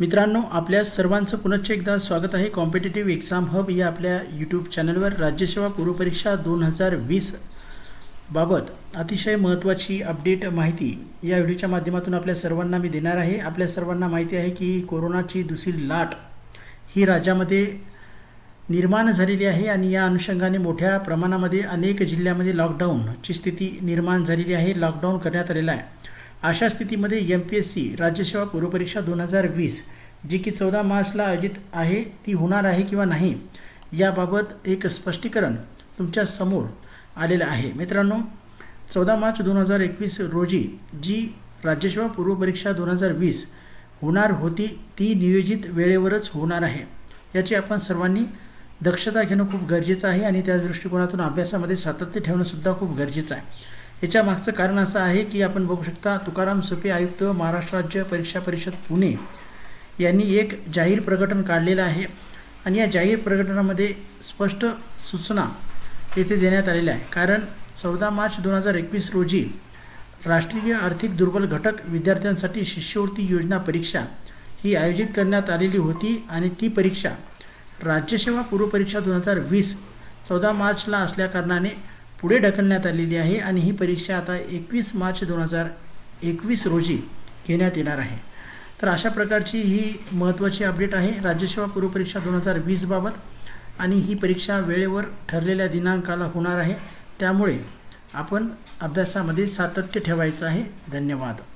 मित्रांनो, आपल्या सर्वांचं पुनश्च एकदा स्वागत आहे कॉम्पिटेटिव्ह एक्झाम हब या आपल्या यूट्यूब चॅनलवर। राज्यसेवा पूर्वपरीक्षा 2020 बाबत अतिशय महत्त्वाची अपडेट माहिती या व्हिडिओच्या माध्यमातून आपल्या सर्वांना मी देणार आहे। आपल्या सर्वांना माहिती आहे की कोरोनाची दुसरी लाट ही राज्यामध्ये निर्माण झालेली आहे आणि या अनुषंगाने मोठ्या प्रमाणामध्ये अनेक जिल्ह्यांमध्ये लॉकडाऊनची स्थिती निर्माण झालेली आहे, लॉकडाऊन करण्यात आलेला आहे। अशा स्थितीमध्ये MPSC राज्यसेवा पूर्वपरीक्षा 2020 जी की 14 मार्चला आयोजित आहे ती होणार आहे किंवा नाही याबाबत एक स्पष्टीकरण तुमच्या समोर आलेलं आहे। मित्रांनो, 14 मार्च 2021 रोजी जी राज्यसेवा पूर्वपरीक्षा 2020 होणार होती ती नियोजित वेळेवरच होणार आहे याची आपण सर्वांनी दक्षता घेणं खूप गरजेचं आहे आणि त्या दृष्टिकोनातून अभ्यासामध्ये सातत्य ठेवणं सुद्धा खूप गरजेचं आहे। याच्या मागचं कारण असं आहे की आपण बघू शकता, तुकाराम सोपे आयुक्त महाराष्ट्र राज्य परीक्षा परिषद पुणे यांनी एक जाहीर प्रकटन काढलेलं आहे आणि या जाहीर प्रकटनामध्ये स्पष्ट सूचना येथे देण्यात आलेल्या आहे। कारण 14 मार्च 2021 रोजी राष्ट्रीय आर्थिक दुर्बल घटक विद्यार्थ्यांसाठी शिष्यवृत्ती योजना परीक्षा ही आयोजित करण्यात आलेली होती आणि ती परीक्षा राज्यसेवा पूर्वपरीक्षा 2020 14 मार्चला असल्याकारणाने पुढे ढकलण्यात आलेली आहे आणि ही परीक्षा आता 21 मार्च 2021 रोजी घेण्यात येणार आहे। तर अशा प्रकारची ही महत्त्वाची अपडेट आहे राज्यसेवा पूर्वपरीक्षा 2020 बाबत आणि ही परीक्षा वेळेवर ठरलेल्या दिनांकाला होणार आहे, त्यामुळे आपण अभ्यासामध्ये सातत्य ठेवायचं आहे। धन्यवाद।